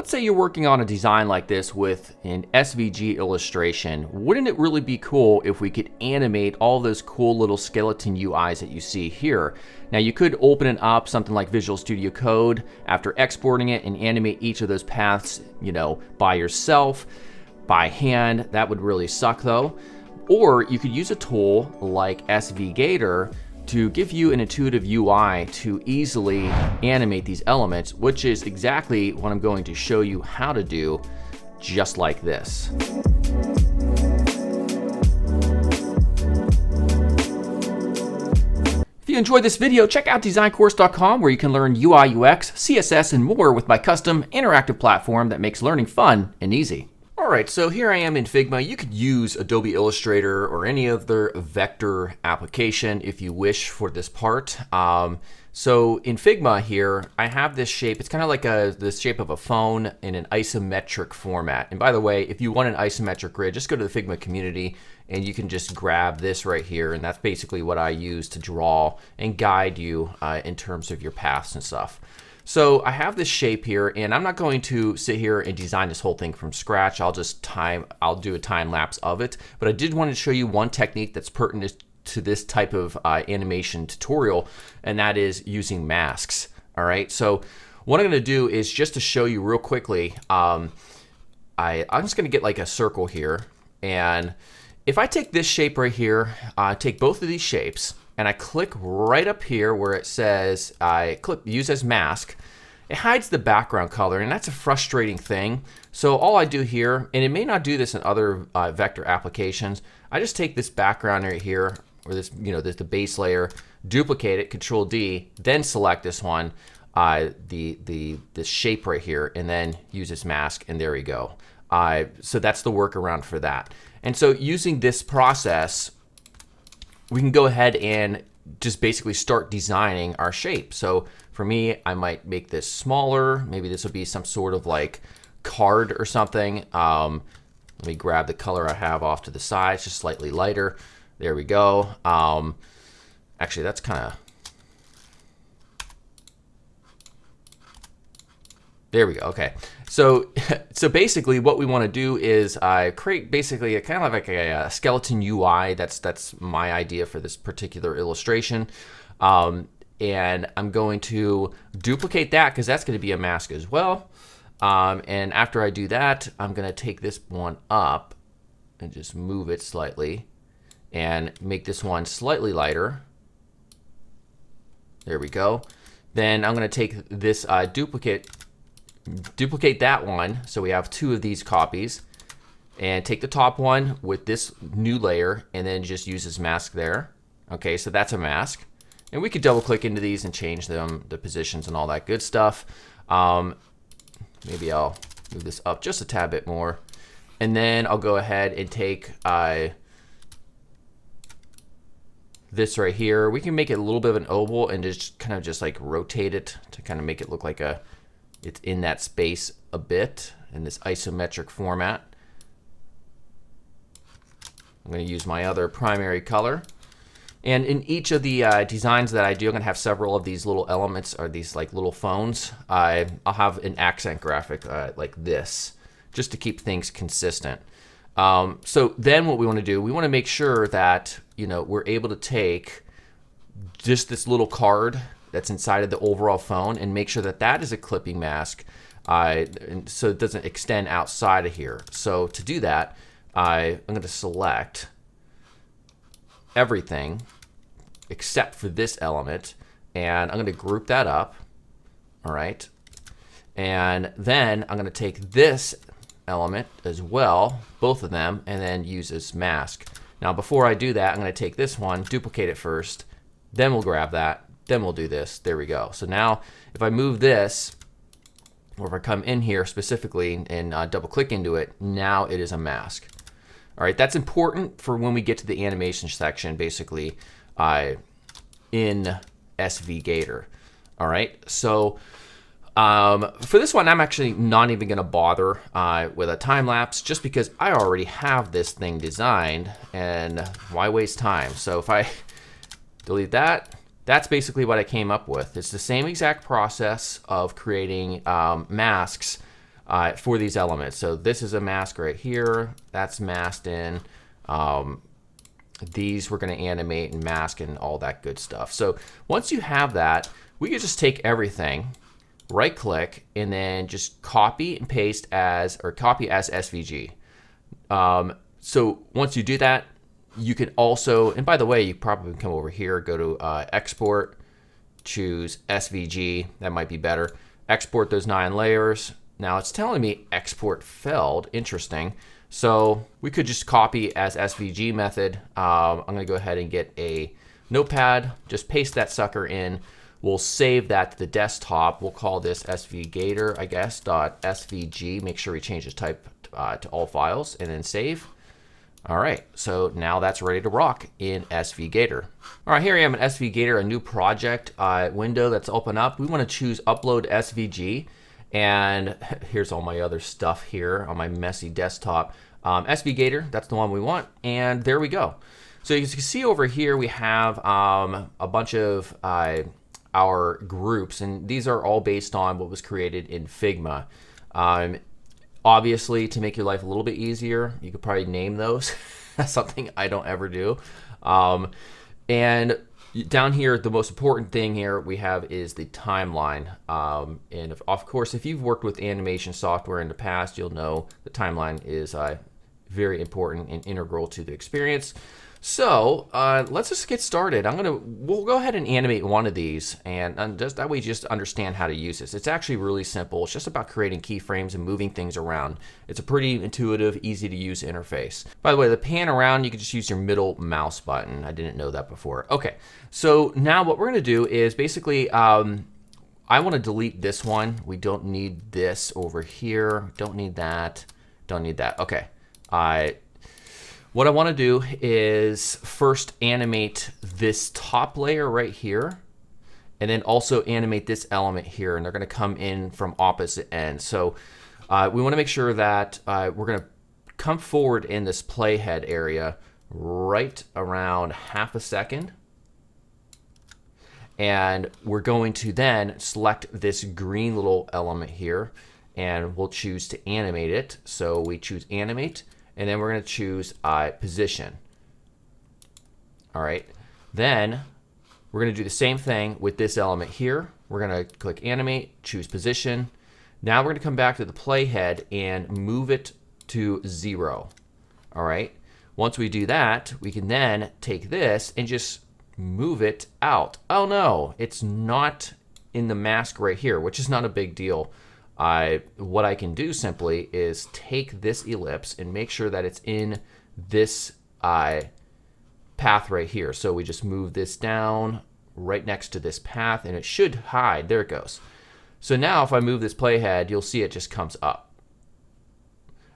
Let's say you're working on a design like this with an SVG illustration. Wouldn't it really be cool if we could animate all those cool little skeleton UIs that you see here? Now you could open it up something like Visual Studio Code after exporting it and animate each of those paths, you know, by yourself, by hand. That would really suck though. Or you could use a tool like SVGator to give you an intuitive UI to easily animate these elements, which is exactly what I'm going to show you how to do, just like this. If you enjoyed this video, check out designcourse.com where you can learn UI, UX, CSS, and more with my custom interactive platform that makes learning fun and easy. Alright, so here I am in Figma. You could use Adobe Illustrator or any other vector application if you wish for this part. So in Figma here, I have this shape. It's kind of like the shape of a phone in an isometric format. And by the way, if you want an isometric grid, just go to the Figma community and you can just grab this right here. And that's basically what I use to draw and guide you in terms of your paths and stuff. So I have this shape here, and I'm not going to sit here and design this whole thing from scratch. I'll do a time lapse of it, but I did want to show you one technique that's pertinent to this type of animation tutorial, and that is using masks. All right, so what I'm going to do is just to show you real quickly. I'm just going to get like a circle here, and if I take this shape right here, take both of these shapes, and I click right up here where it says use as mask, it hides the background color, and that's a frustrating thing. So all I do here, and it may not do this in other vector applications, I just take this background right here, or this, you know, the base layer, duplicate it, Control D, then select this one, the shape right here, and then use as mask, and there you go. So that's the workaround for that. And so using this process, we can go ahead and just basically start designing our shape. So for me, I might make this smaller. Maybe this will be some sort of like card or something. Let me grab the color I have off to the side. It's just slightly lighter. There we go. Actually, that's kind of, there we go, okay. So basically what we wanna do is create basically a kind of like a skeleton UI. That's my idea for this particular illustration. And I'm going to duplicate that because that's gonna be a mask as well. And after I do that, I'm gonna take this one up and just move it slightly and make this one slightly lighter. There we go. Then I'm gonna take this duplicate that one, so we have two of these copies, and take the top one with this new layer and then just use this mask there. Okay, so that's a mask, and we could double click into these and change them, the positions and all that good stuff. Maybe I'll move this up just a tad bit more, and then I'll go ahead and take this right here. We can make it a little bit of an oval and just kind of just like rotate it to kind of make it look like a, it's in that space a bit in this isometric format. I'm going to use my other primary color. And in each of the designs that I do, I'm going to have several of these little elements or these like little phones. I'll have an accent graphic like this just to keep things consistent. So then what we want to do, we want to make sure that, you know, we're able to take just this little card that's inside of the overall phone and make sure that that is a clipping mask so it doesn't extend outside of here. So to do that, I'm going to select everything except for this element, and I'm going to group that up. All right, and then I'm going to take this element as well, both of them, and then use this mask. Now before I do that, I'm going to take this one, duplicate it first, then we'll grab that, then we'll do this. There we go. So now if I move this, or if I come in here specifically and double click into it, now it is a mask. All right, that's important for when we get to the animation section basically in SVGator. All right, so for this one, I'm actually not even gonna bother with a time lapse just because I already have this thing designed, and why waste time? So if I delete that, that's basically what I came up with. It's the same exact process of creating masks for these elements. So this is a mask right here, that's masked in. These we're going to animate and mask and all that good stuff. So once you have that, we can just take everything, right click, and then just copy and paste as, or copy as SVG. So once you do that, you can also, and by the way, you probably come over here, go to export, choose SVG, that might be better. Export those 9 layers. Now it's telling me export failed, interesting. So we could just copy as SVG method. I'm gonna go ahead and get a notepad, just paste that sucker in. We'll save that to the desktop. We'll call this SVGator, I guess, .svg. Make sure we change the type to all files and then save. All right, so now that's ready to rock in SVGator. All right, here I am in SVGator, a new project window that's open up. We wanna choose Upload SVG. And here's all my other stuff here on my messy desktop. SVGator, that's the one we want, and there we go. So as you can see over here, we have a bunch of our groups, and these are all based on what was created in Figma. Obviously, to make your life a little bit easier, you could probably name those. That's something I don't ever do. And down here, the most important thing here we have is the timeline. And of course, if you've worked with animation software in the past, you'll know the timeline is very important and integral to the experience. So let's just get started. We'll go ahead and animate one of these, and just that way you just understand how to use this. It's actually really simple. It's just about creating keyframes and moving things around. It's a pretty intuitive, easy to use interface. By the way, the pan around, you can just use your middle mouse button. I didn't know that before. Okay, so now what we're gonna do is basically, I wanna delete this one. We don't need this over here. Don't need that, don't need that. Okay. What I want to do is first animate this top layer right here, and then also animate this element here, and they're going to come in from opposite ends. So we want to make sure that we're going to come forward in this playhead area right around half a second. And we're going to then select this green little element here, and we'll choose to animate it. So we choose animate. And then we're going to choose position. All right, then we're going to do the same thing with this element here. We're going to click animate, choose position. Now we're going to come back to the playhead and move it to 0. All right, once we do that, we can then take this and just move it out. Oh no, it's not in the mask right here, which is not a big deal. What I can do simply is take this ellipse and make sure that it's in this path right here. So we just move this down right next to this path, and it should hide. There it goes. So now if I move this playhead, you'll see it just comes up.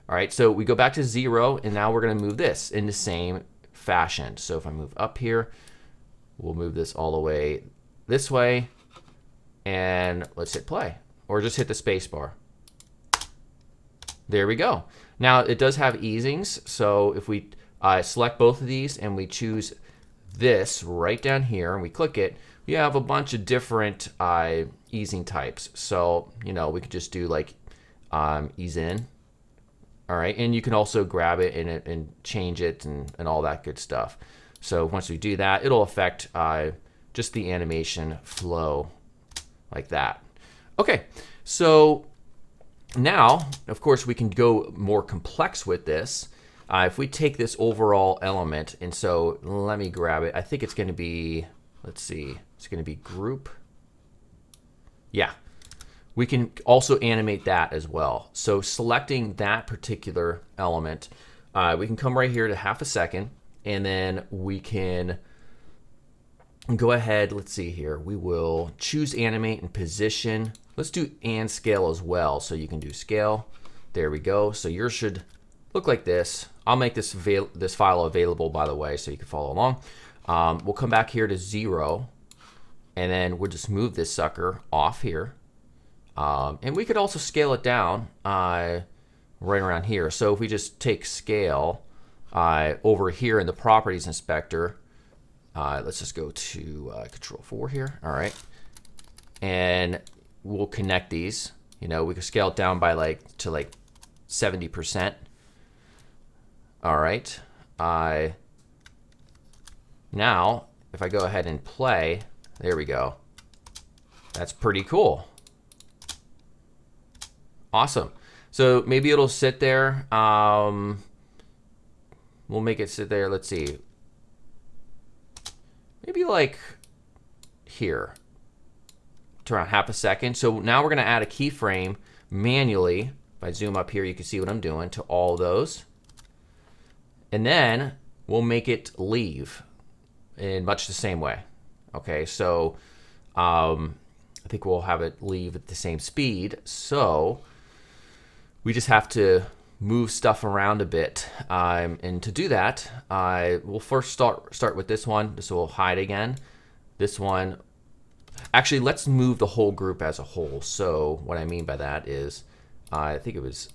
All right, so we go back to 0, and now we're going to move this in the same fashion. So if I move up here, we'll move this all the way this way, and let's hit play. Or just hit the space bar. There we go. Now it does have easings, so if we select both of these and we choose this right down here and we click it, we have a bunch of different easing types. So, you know, we could just do like ease in. All right, and you can also grab it and change it and all that good stuff. So once we do that, it'll affect just the animation flow like that. Okay, so now, of course, we can go more complex with this. If we take this overall element, and so let me grab it. I think it's going to be, let's see, it's going to be group. Yeah, we can also animate that as well. So selecting that particular element, we can come right here to half a second, and then we can go ahead, let's see here, we will choose animate and position. Let's do and scale as well. So you can do scale. There we go. So yours should look like this. I'll make this file available, by the way, so you can follow along. We'll come back here to 0, and then we'll just move this sucker off here. And we could also scale it down right around here. So if we just take scale over here in the properties inspector, let's just go to Control 4 here. All right, and we'll connect these. You know, we could scale it down by like to like 70%. All right. Now, if I go ahead and play, there we go. That's pretty cool. Awesome. So maybe it'll sit there. We'll make it sit there. Let's see. Maybe like here. To around half a second. So now we're going to add a keyframe manually. If I zoom up here, you can see what I'm doing to all those. And then we'll make it leave in much the same way. Okay, so I think we'll have it leave at the same speed. So we just have to move stuff around a bit. And to do that, we'll first start with this one. This will hide again. This one, actually, let's move the whole group as a whole. So what I mean by that is, I think it was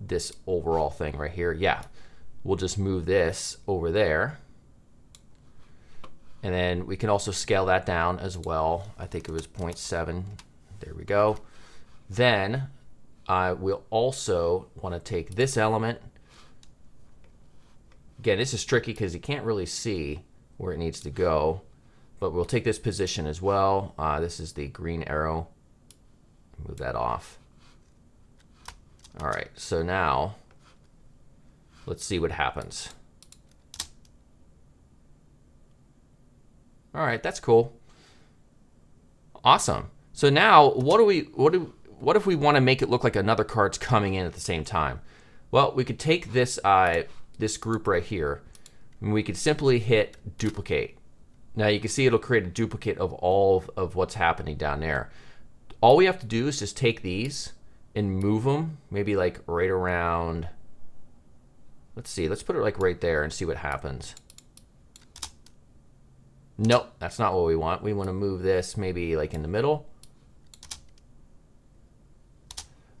this overall thing right here. Yeah, we'll just move this over there. And then we can also scale that down as well. I think it was 0.7. There we go. Then we'll also want to take this element. Again, this is tricky because you can't really see where it needs to go. But we'll take this position as well. This is the green arrow. Move that off. All right, so now let's see what happens. All right, that's cool. Awesome. So now, what if we want to make it look like another card's coming in at the same time? Well, we could take this this group right here, and we could simply hit duplicate. Now you can see it'll create a duplicate of all of what's happening down there. All we have to do is just take these and move them, maybe like right around. Let's see. Let's put it like right there and see what happens. Nope, that's not what we want. We want to move this maybe like in the middle.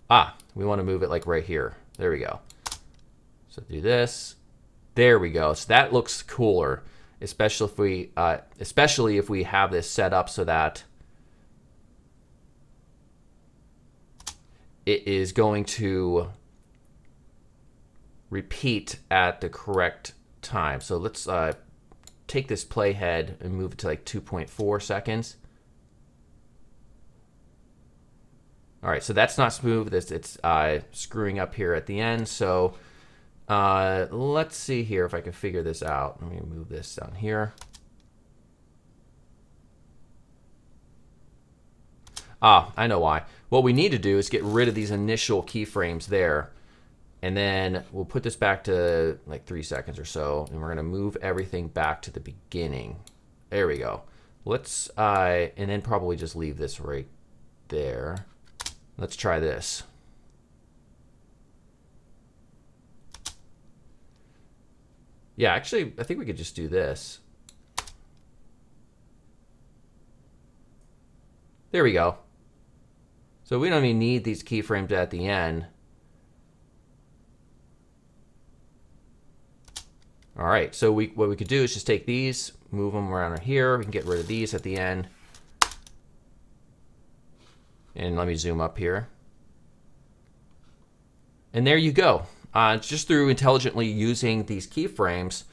Ah, we want to move it like right here. There we go. So do this. There we go. So that looks cooler, especially if we have this set up so that it is going to repeat at the correct time. So let's take this playhead and move it to like 2.4 seconds. All right, so that's not smooth. It's screwing up here at the end. So let's see here if I can figure this out. Let me move this down here. Ah, I know why. What we need to do is get rid of these initial keyframes there. And then we'll put this back to like 3 seconds or so. And we're going to move everything back to the beginning. There we go. Let's, and then probably just leave this right there. Let's try this. Yeah, actually, I think we could just do this. There we go. So we don't even need these keyframes at the end. All right, so what we could do is just take these, move them around here. We can get rid of these at the end. And let me zoom up here. And there you go. Just through intelligently using these keyframes,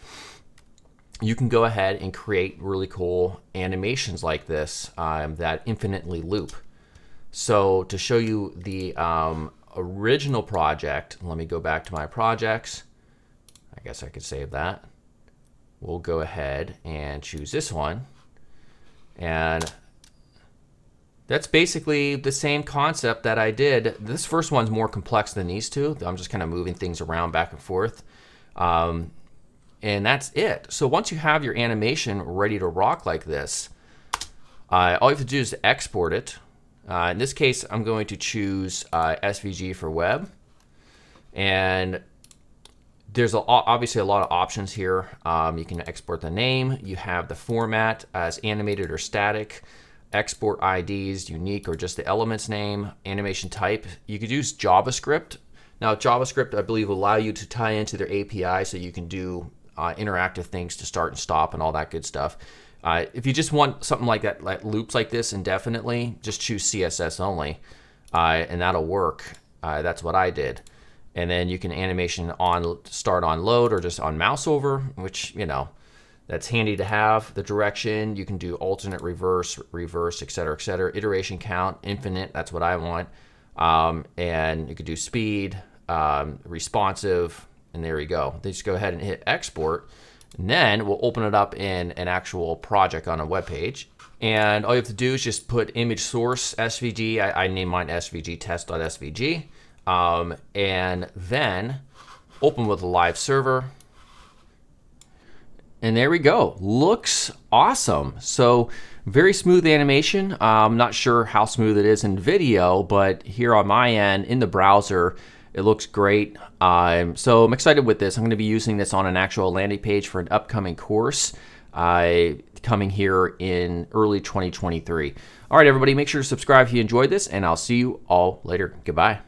you can go ahead and create really cool animations like this that infinitely loop. So to show you the original project, let me go back to my projects. I guess I could save that. We'll go ahead and choose this one. And that's basically the same concept that I did. This first one's more complex than these two. I'm just kind of moving things around back and forth. And that's it. So once you have your animation ready to rock like this, all you have to do is export it. In this case, I'm going to choose SVG for web. And there's obviously a lot of options here. You can export the name. You have the format as animated or static. Export IDs, unique, or just the element's name, animation type. You could use JavaScript. Now, JavaScript, I believe, will allow you to tie into their API so you can do interactive things to start and stop and all that good stuff. If you just want something like that loops like this indefinitely, just choose CSS only. and that'll work. That's what I did. And then you can animation on start on load or just on mouse over, which, you know, that's handy to have. The direction, you can do alternate, reverse, etc., etc. Iteration count, infinite, that's what I want. And you could do speed, responsive, and there you go. They just go ahead and hit export. And then we'll open it up in an actual project on a web page. And all you have to do is just put image source SVG. I name mine SVG test.svg. And then open with a live server. And there we go. Looks awesome. So very smooth animation. I'm not sure how smooth it is in video, but here on my end in the browser, it looks great. So I'm excited with this. I'm going to be using this on an actual landing page for an upcoming course coming here in early 2023. All right, everybody, make sure to subscribe if you enjoyed this, and I'll see you all later. Goodbye.